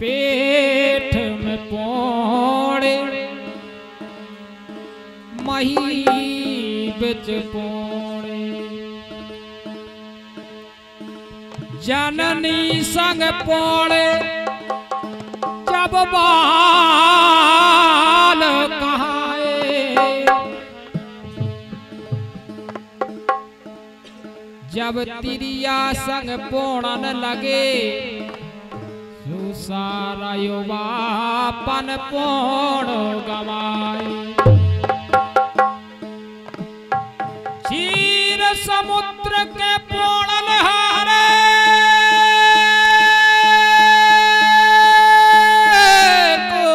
पेट में पौड़े मही बिच पौड़े जननी संग पौड़े जब बाल कहाए जब तिरिया संग पौड़न लगे सारा युवापन पौड़ गवाए चीर समुद्र के पौड़न हारे को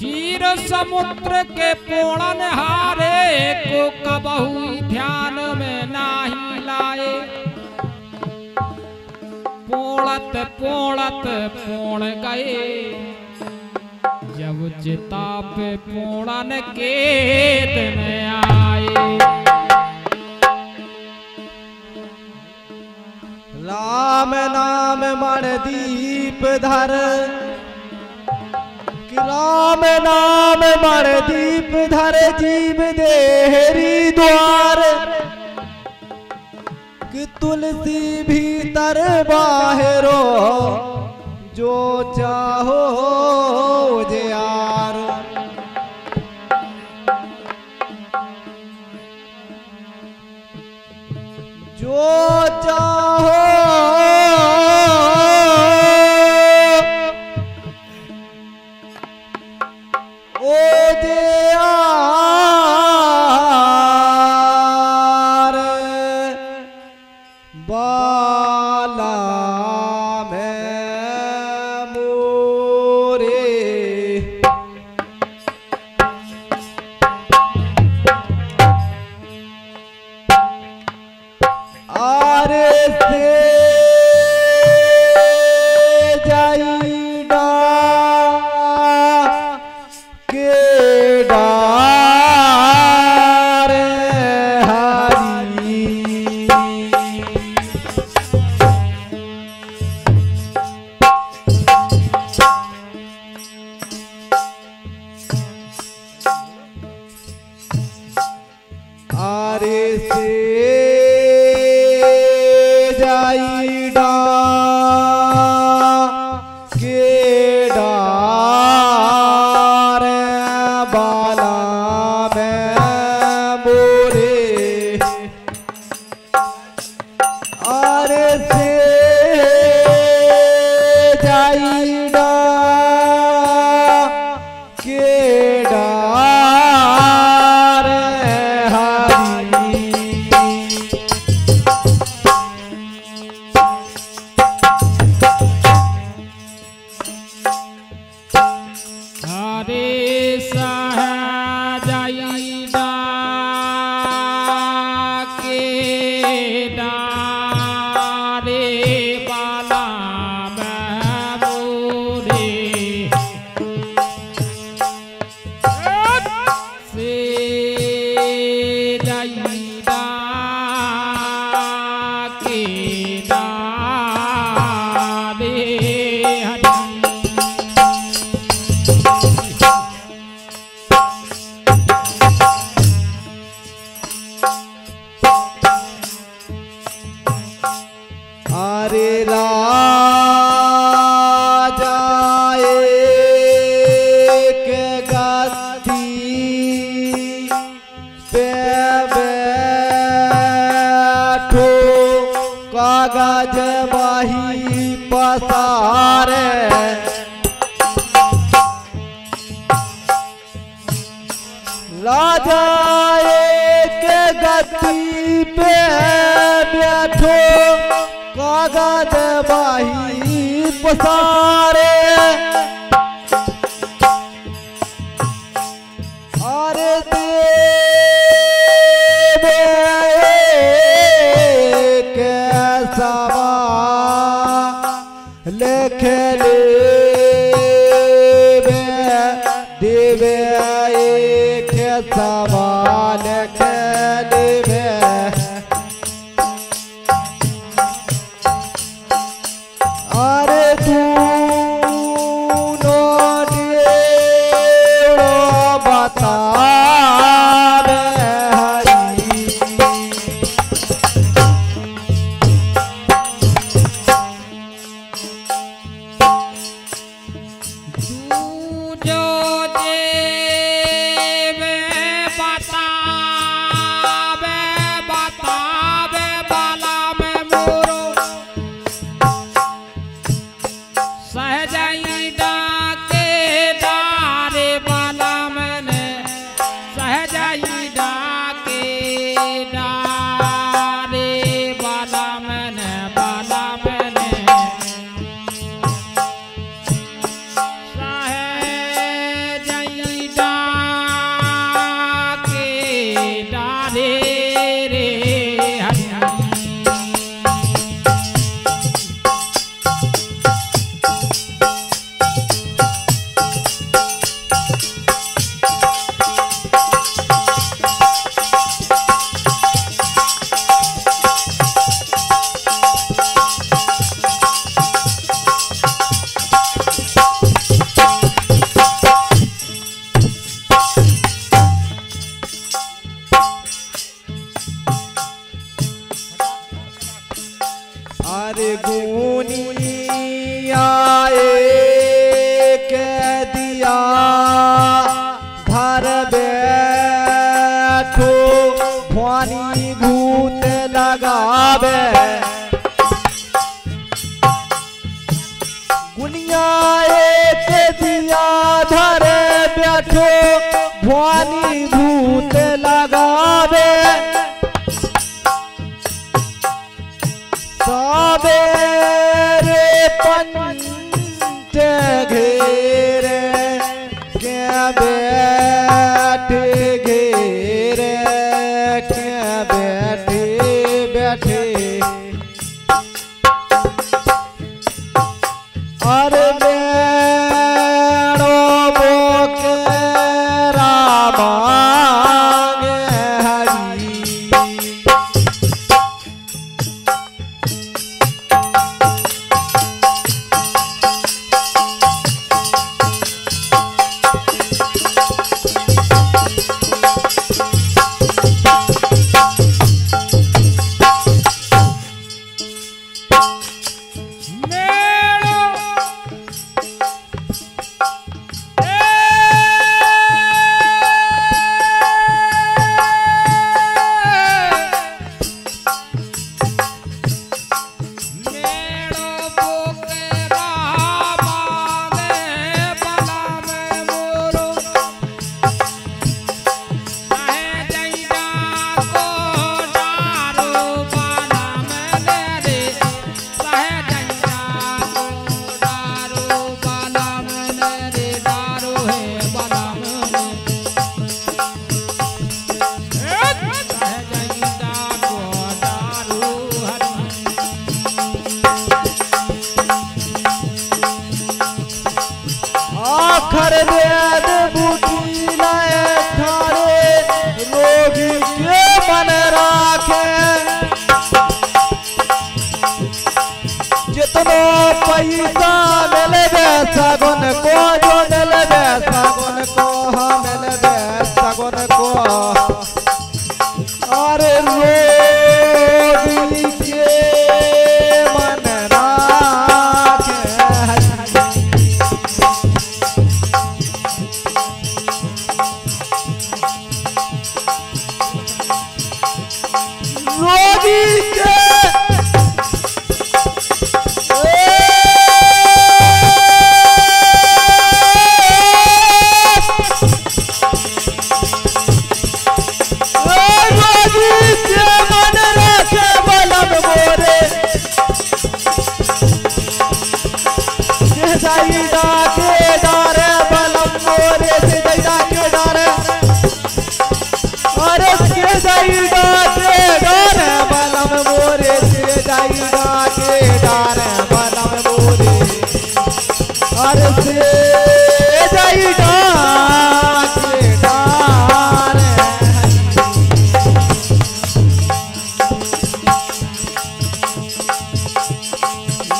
चीर समुद्र के पौड़न हारे को कबहू ध्यान में नाही लाए पोड़त पोड़त पोड़ गए जब चिता पे पोड़न के दिन आए राम नाम मर दीप धर कि राम नाम मर दीप धर जीव देहरी द्वार कि तुलसी भीतर बाहरो जो चाहो जे यार जो चाहो ओ जे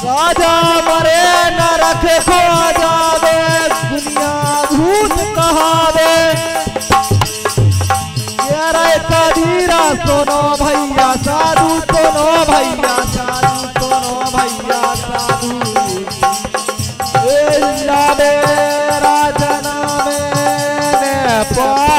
राजा मरे न रखे खो जावे दुनिया भूत कहावे। यारा कबीरा सुनो भैया साधु सुनो भैया साधु सुनो भैया साधु। लावे राजा नामे ने पावे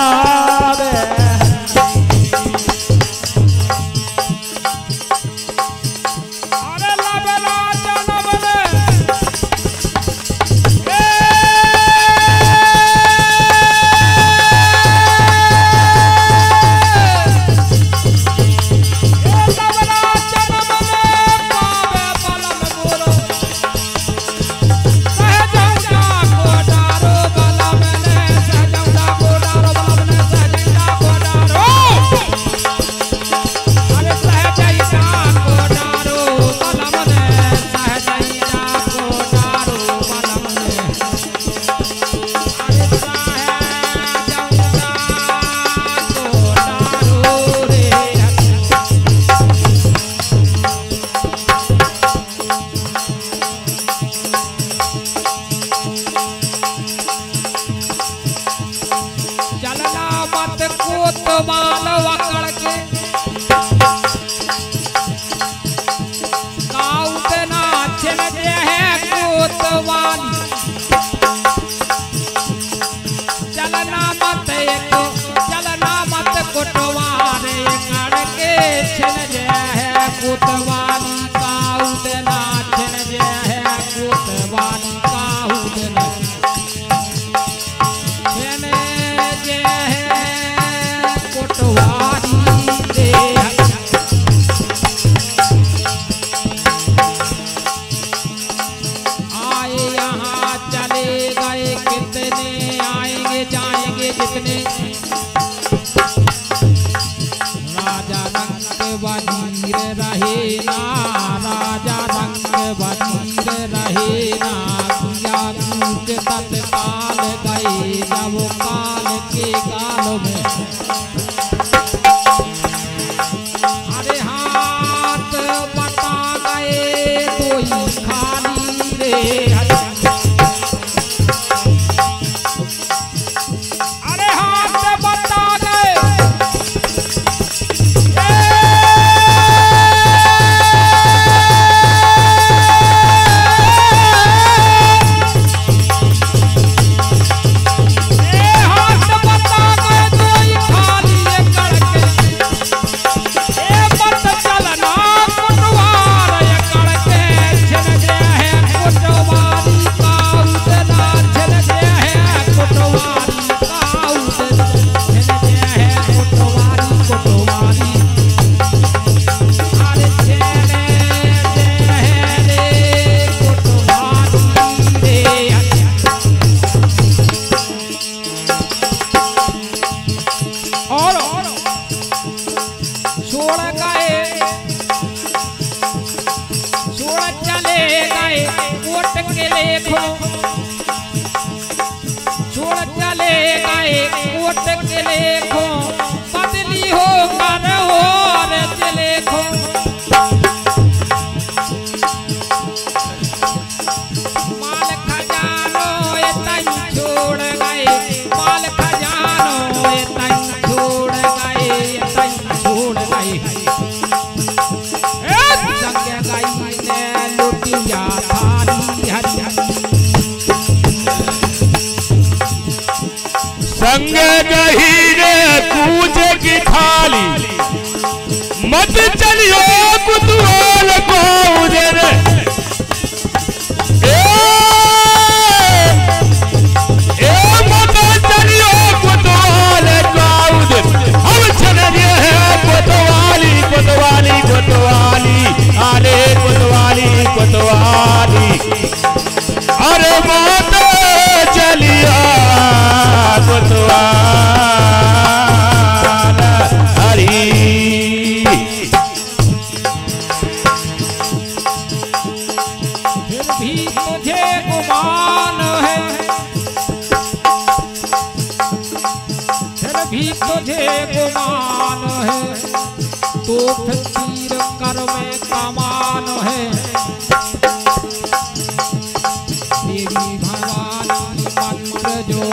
तो फिर तीर कर में कमान है।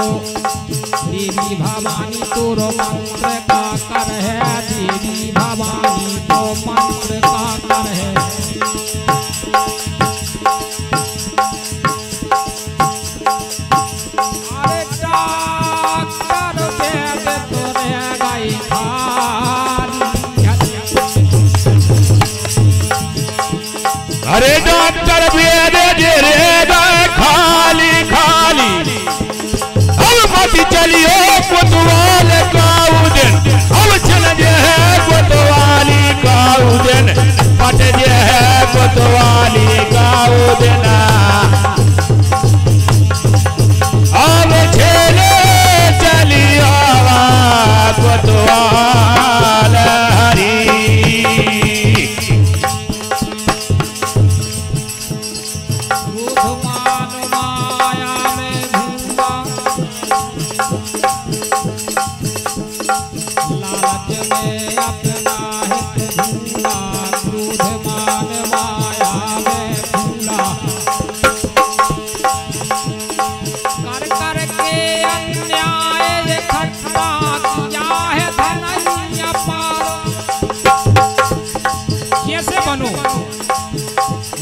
देवी भवानी तो मंत्र का कर है, देवी भवानी तो मंत्र का कर है। अरे डाक्टर बैग तोरे गई खाली, अरे डाक्टर बैग दे रे गई खाली खाली। चलियो कोतवाल का उदन, अब चल जे है कोतवाली का उदन, पट जे है कोतवाली का उदन। अब चले चलियो कोतवाल हरी।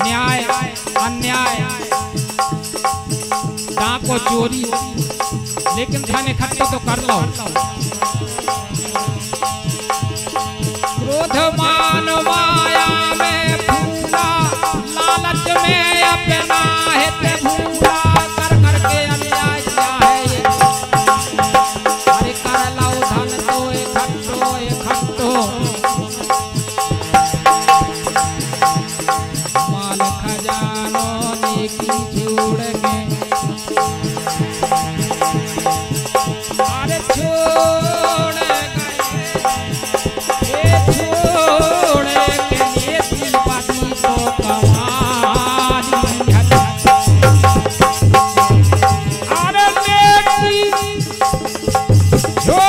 न्याय अन्याय डाको चोरी, लेकिन धन इकट्ठे तो कर लो। क्रोध मान माया में फूला, लालच में अपना हित भूला, कर करके अन्याय क्या है ये। अरे कर लो धन तो इकट्ठो इकट्ठो, माल खजानो निकी छोड़ के। अरे छोड़ के नियति पाती तो कमानी। अरे छोड़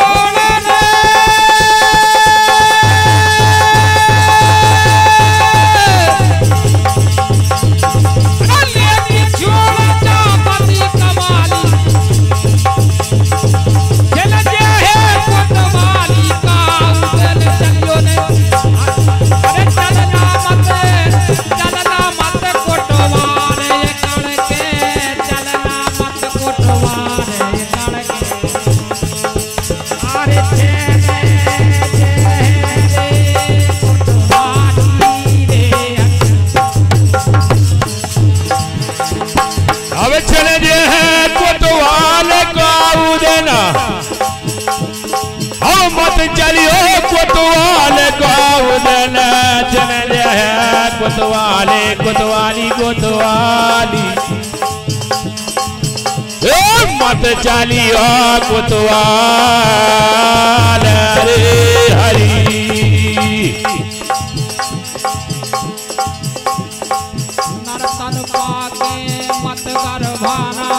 कोतवाले कोतवाली कोतवाली, ओ मत चलियो कोतवाल रे हरी। नर्तन पाके मत गर्भाना,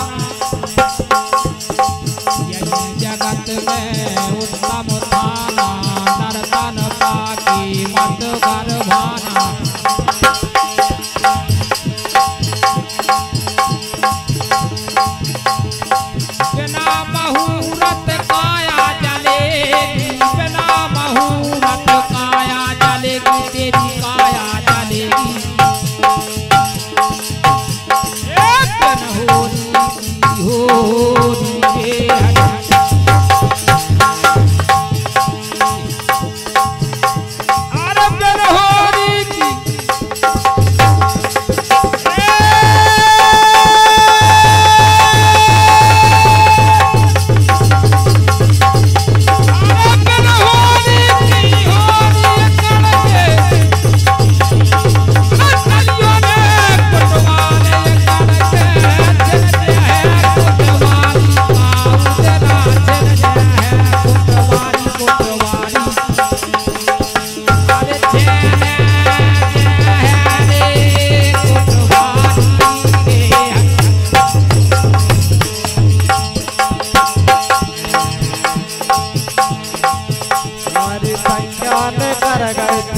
यही जगत में उत्तम थाना। नर्तन पाके मत गर्भाना, बिना मुहूर्त काया जलेगी, बिना मुहूर्त काया जलेगी, तेरी काया जलेगी।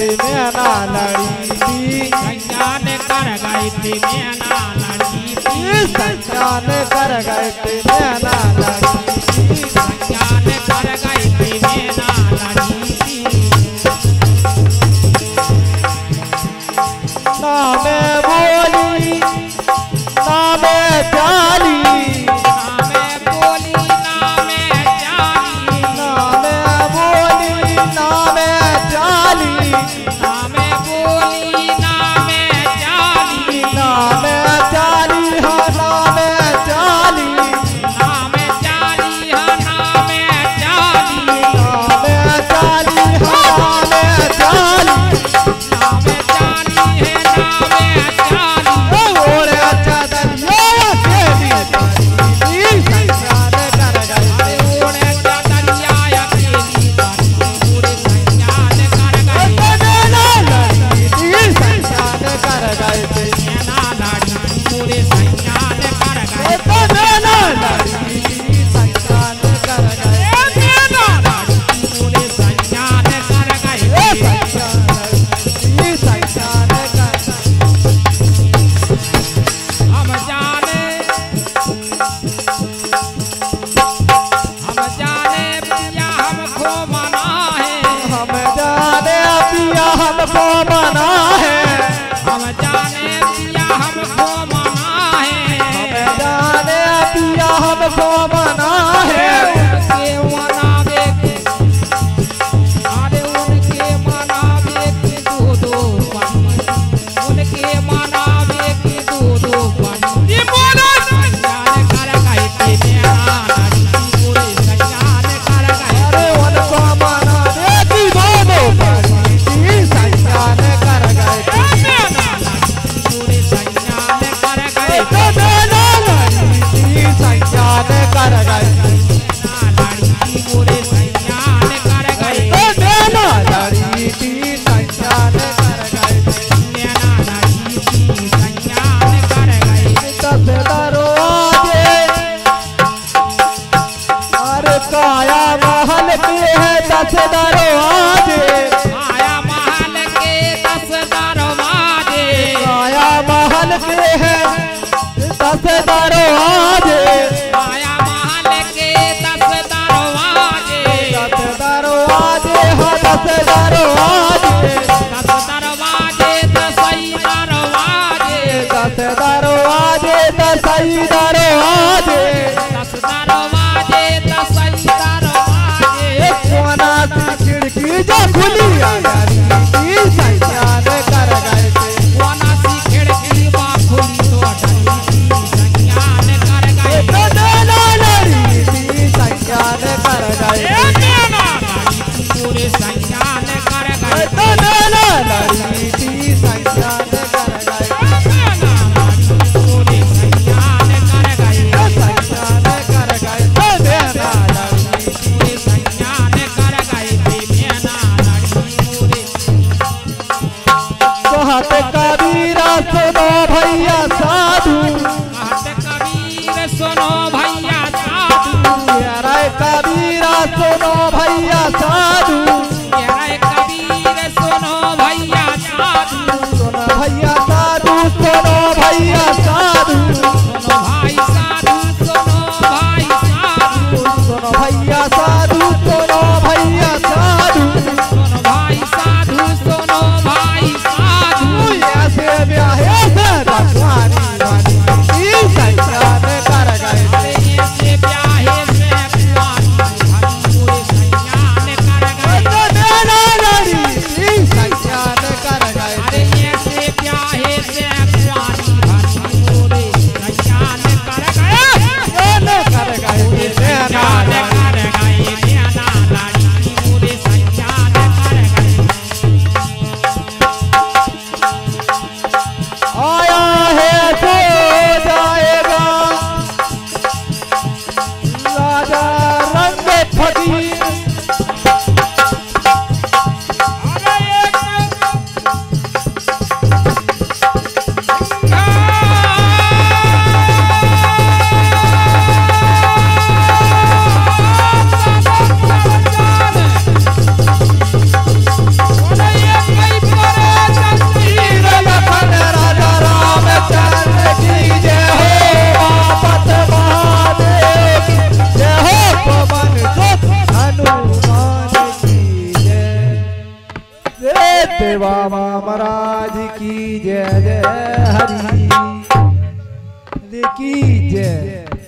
मैं ना लड़ी थी, मैं ना लड़ी थी। लगी संजान कर गए तेरे ना लगी संजान कर गए तेरे ना लगी ना मैं बोली ना मैं चाली देवा महाराज की जय, जय हरि की जय।